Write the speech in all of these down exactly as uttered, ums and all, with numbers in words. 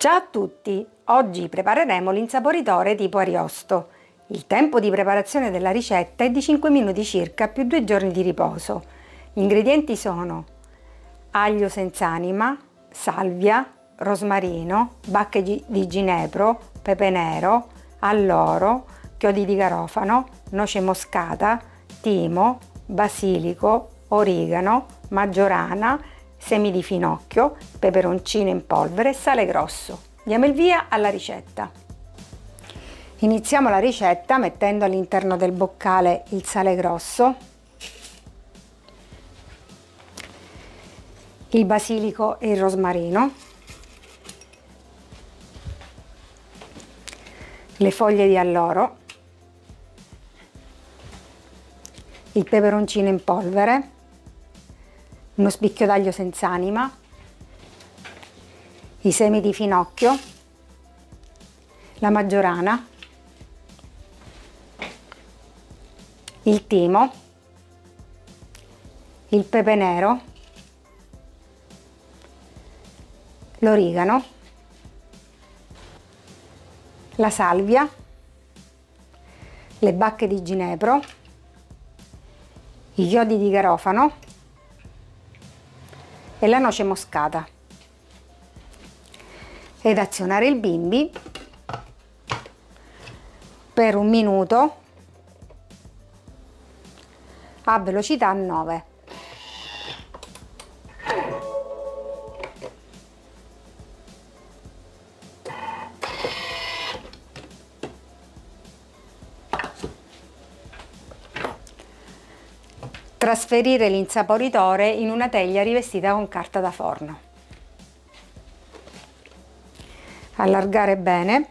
Ciao a tutti! Oggi prepareremo l'insaporitore tipo ariosto. Il tempo di preparazione della ricetta è di cinque minuti circa più due giorni di riposo. Gli ingredienti sono aglio senza anima, salvia, rosmarino, bacche di ginepro, pepe nero, alloro, chiodi di garofano, noce moscata, timo, basilico, origano, maggiorana, semi di finocchio, peperoncino in polvere e sale grosso. Diamo il via alla ricetta. Iniziamo la ricetta mettendo all'interno del boccale il sale grosso, il basilico e il rosmarino, le foglie di alloro, il peperoncino in polvere, uno spicchio d'aglio senza anima, i semi di finocchio, la maggiorana, il timo, il pepe nero, l'origano, la salvia, le bacche di ginepro, i chiodi di garofano e la noce moscata, ed azionare il bimby per un minuto a velocità nove. Trasferire l'insaporitore in una teglia rivestita con carta da forno. Allargare bene.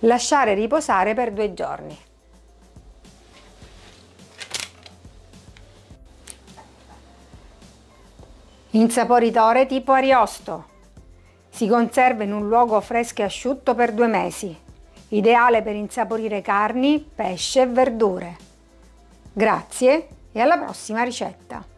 Lasciare riposare per due giorni. Insaporitore tipo ariosto. Si conserva in un luogo fresco e asciutto per due mesi. Ideale per insaporire carni, pesce e verdure. Grazie e alla prossima ricetta!